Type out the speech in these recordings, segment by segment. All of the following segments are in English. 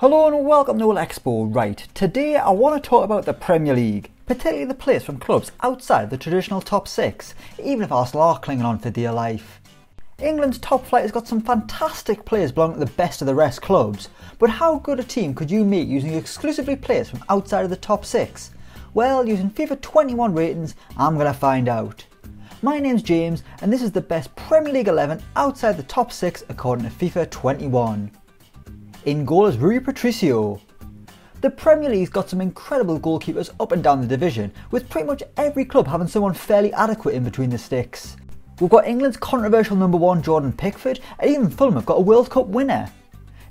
Hello and welcome to Elecspo. Right, today I want to talk about the Premier League, particularly the players from clubs outside the traditional top six, even if Arsenal are clinging on for dear life. England's top flight has got some fantastic players belonging to the best of the rest clubs, but how good a team could you make using exclusively players from outside of the top six? Well, using FIFA 21 ratings, I'm going to find out. My name's James and this is the best Premier League 11 outside the top six according to FIFA 21. In goal is Rui Patricio. The Premier League's got some incredible goalkeepers up and down the division, with pretty much every club having someone fairly adequate in between the sticks. We've got England's controversial number one Jordan Pickford, and even Fulham have got a World Cup winner.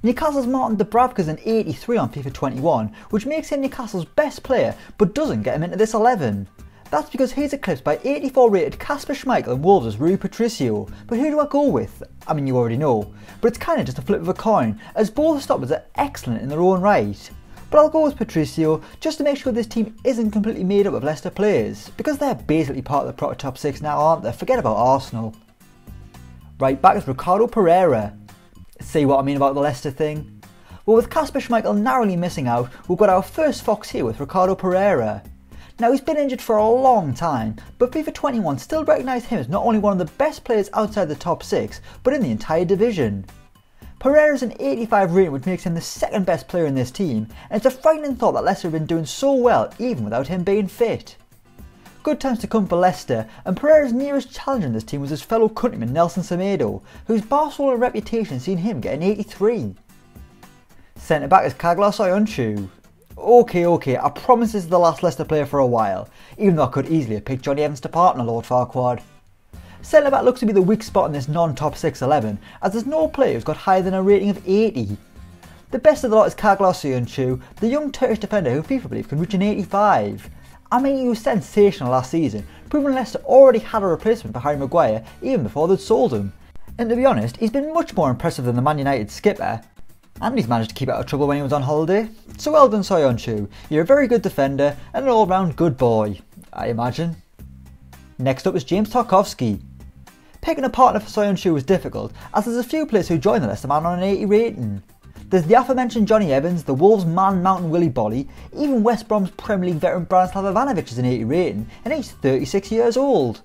Newcastle's Martin Dubravka's an 83 on FIFA 21, which makes him Newcastle's best player, but doesn't get him into this 11. That's because he's eclipsed by 84 rated Kasper Schmeichel and Wolves' Rui Patricio, but who do I go with? I mean, you already know, but it's kinda just a flip of a coin, as both stoppers are excellent in their own right. But I'll go with Patricio, just to make sure this team isn't completely made up of Leicester players, because they're basically part of the proper top 6 now, aren't they? Forget about Arsenal. Right back is Ricardo Pereira. See what I mean about the Leicester thing? Well, with Kasper Schmeichel narrowly missing out, we've got our first fox here with Ricardo Pereira. Now, he's been injured for a long time, but FIFA 21 still recognised him as not only one of the best players outside the top 6, but in the entire division. Pereira's an 85 rating, which makes him the second best player in this team, and it's a frightening thought that Leicester have been doing so well even without him being fit. Good times to come for Leicester, and Pereira's nearest challenger in this team was his fellow countryman Nelson Semedo, whose Barcelona reputation seen him get an 83. Centre back is Çağlar Söyüncü. Okay, I promise this is the last Leicester player for a while, even though I could easily have picked Johnny Evans to partner Lord Farquaad. Centre back looks to be the weak spot in this non-top 6 11, as there's no player who's got higher than a rating of 80. The best of the lot is Çağlar Söyüncü, the young Turkish defender who FIFA believe can reach an 85. I mean, he was sensational last season, proving Leicester already had a replacement for Harry Maguire even before they'd sold him. And to be honest, he's been much more impressive than the Man United skipper. And he's managed to keep out of trouble when he was on holiday. So well done, Söyüncü. You're a very good defender and an all-round good boy, I imagine. Next up is James Tarkowski. Picking a partner for Söyüncü was difficult, as there's a few players who joined the Leicester man on an 80 rating. There's the aforementioned Johnny Evans, the Wolves man mountain Willy Bolly, even West Brom's Premier League veteran Branislav Ivanovic is an 80 rating, and he's 36 years old.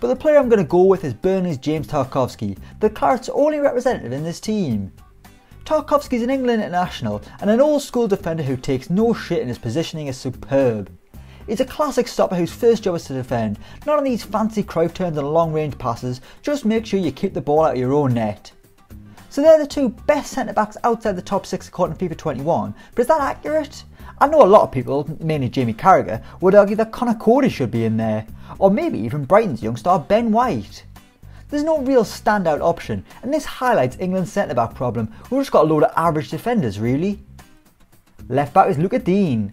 But the player I'm going to go with is Burnley's James Tarkowski, the Claret's only representative in this team. Tarkowski's an England international, and an old school defender who takes no shit and his positioning is superb. He's a classic stopper whose first job is to defend, not on these fancy Cruyff turns and long range passes, just make sure you keep the ball out of your own net. So they're the two best centre backs outside the top 6 according to FIFA 21, but is that accurate? I know a lot of people, mainly Jamie Carragher, would argue that Conor Coady should be in there, or maybe even Brighton's young star Ben White. There's no real standout option, and this highlights England's centre-back problem. We've just got a load of average defenders, really. Left-back is Lucas Dean.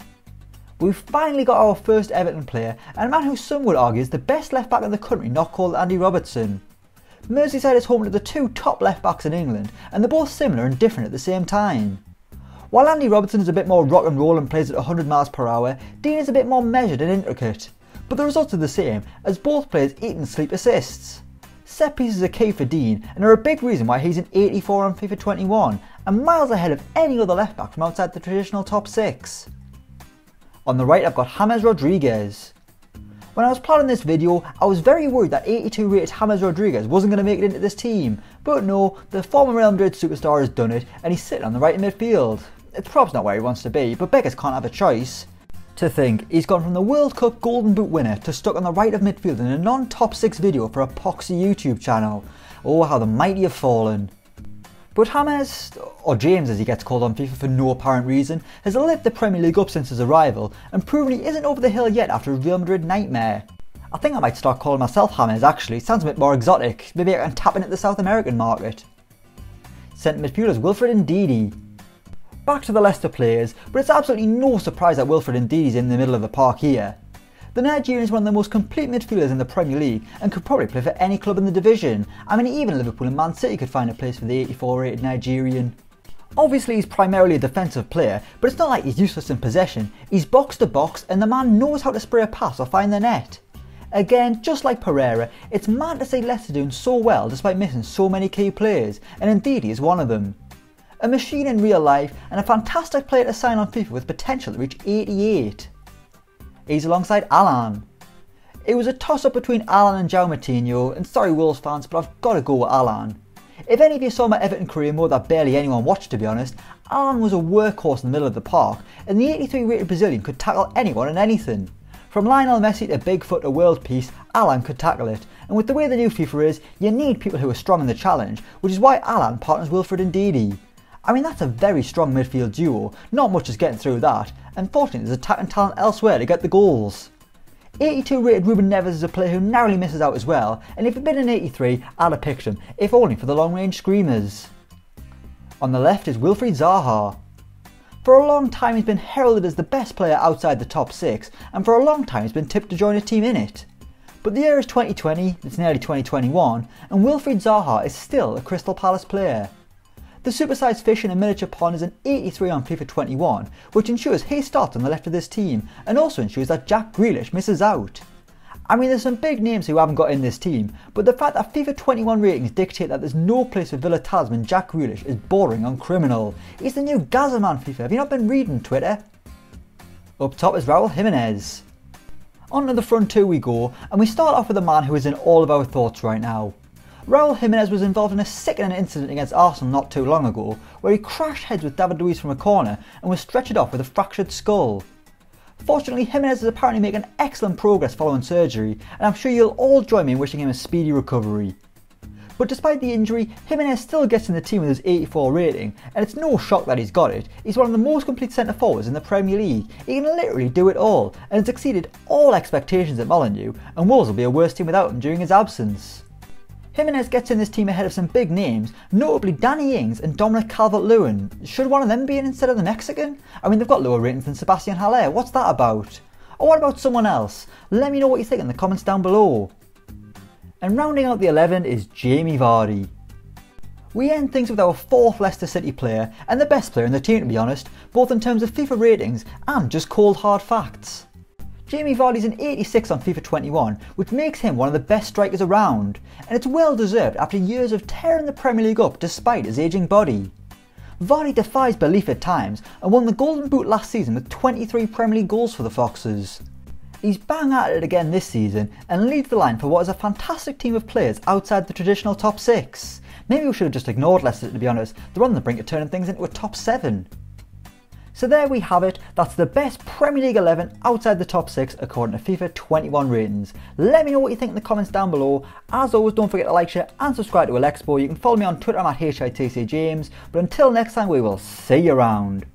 We've finally got our first Everton player, and a man who some would argue is the best left-back in the country, not called Andy Robertson. Merseyside is home to the two top left-backs in England, and they're both similar and different at the same time. While Andy Robertson is a bit more rock and roll and plays at 100 miles per hour, Dean is a bit more measured and intricate. But the results are the same, as both players eat and sleep assists. Set pieces are key for Dean and are a big reason why he's an 84 on FIFA 21 and miles ahead of any other left back from outside the traditional top 6. On the right, I've got James Rodriguez. When I was planning this video, I was very worried that 82 rated James Rodriguez wasn't going to make it into this team, but no, the former Real Madrid superstar has done it and he's sitting on the right midfield. It's probably not where he wants to be, but beggars can't have a choice. To think, he's gone from the World Cup Golden Boot winner to stuck on the right of midfield in a non-top 6 video for a poxy YouTube channel. Oh, how the mighty have fallen. But James, or James as he gets called on FIFA for no apparent reason, has lived the Premier League up since his arrival and proven he isn't over the hill yet after a Real Madrid nightmare. I think I might start calling myself James actually, sounds a bit more exotic, maybe I can tap into the South American market. Centre midfielders Wilfred Ndidi. Back to the Leicester players, but it's absolutely no surprise that Wilfred Ndidi is in the middle of the park here. The Nigerian is one of the most complete midfielders in the Premier League and could probably play for any club in the division. I mean, even Liverpool and Man City could find a place for the 84 rated Nigerian. Obviously he's primarily a defensive player, but it's not like he's useless in possession. He's box to box and the man knows how to spray a pass or find the net. Again, just like Pereira, it's mad to see Leicester doing so well despite missing so many key players, and Ndidi is one of them. a machine in real life and a fantastic player to sign on FIFA with potential to reach 88. He's alongside Alan. It was a toss up between Alan and João Moutinho, and sorry Wolves fans, but I've got to go with Alan. If any of you saw my Everton career mode that barely anyone watched to be honest, Alan was a workhorse in the middle of the park and the 83 rated Brazilian could tackle anyone and anything. From Lionel Messi to Bigfoot to world peace, Alan could tackle it, and with the way the new FIFA is, you need people who are strong in the challenge, which is why Alan partners Wilfred Ndidi. I mean, that's a very strong midfield duo, not much is getting through that, and fortunately there's attack and talent elsewhere to get the goals. 82 rated Ruben Neves is a player who narrowly misses out as well, and if he'd been an 83, I'd have picked him, if only for the long range screamers. On the left is Wilfried Zaha. For a long time he's been heralded as the best player outside the top 6, and for a long time he's been tipped to join a team in it. But the year is 2020, it's nearly 2021, and Wilfried Zaha is still a Crystal Palace player. The supersized fish in a miniature pond is an 83 on FIFA 21, which ensures he starts on the left of this team, and also ensures that Jack Grealish misses out. I mean, there's some big names who haven't got in this team, but the fact that FIFA 21 ratings dictate that there's no place for Villa Tasman Jack Grealish is bordering on criminal. He's the new Gaza man, FIFA, have you not been reading Twitter? Up top is Raúl Jiménez. On to the front two we go, and we start off with a man who is in all of our thoughts right now. Raúl Jiménez was involved in a sickening incident against Arsenal not too long ago, where he crashed heads with David Luiz from a corner and was stretchered off with a fractured skull. Fortunately, Jiménez is apparently making excellent progress following surgery, and I'm sure you'll all join me in wishing him a speedy recovery. But despite the injury, Jiménez still gets in the team with his 84 rating, and it's no shock that he's got it. He's one of the most complete centre forwards in the Premier League. He can literally do it all, and has exceeded all expectations at Molineux, and Wolves will be a worse team without him during his absence. Jiménez gets in this team ahead of some big names, notably Danny Ings and Dominic Calvert-Lewin. Should one of them be in instead of the Mexican? I mean, they've got lower ratings than Sebastian Haller, what's that about? Or what about someone else? Let me know what you think in the comments down below. And rounding out the 11 is Jamie Vardy. We end things with our fourth Leicester City player, and the best player in the team to be honest, both in terms of FIFA ratings and just cold hard facts. Jamie Vardy's an 86 on FIFA 21, which makes him one of the best strikers around, and it's well deserved after years of tearing the Premier League up despite his ageing body. Vardy defies belief at times and won the Golden Boot last season with 23 Premier League goals for the Foxes. He's bang at it again this season and leads the line for what is a fantastic team of players outside the traditional top 6. Maybe we should have just ignored Leicester to be honest, they're on the brink of turning things into a top 7. So there we have it, that's the best Premier League 11 outside the top 6 according to FIFA 21 ratings. Let me know what you think in the comments down below. As always, don't forget to like, share and subscribe to Elecspo. You can follow me on Twitter, I'm at HITCJames, but until next time we will see you around.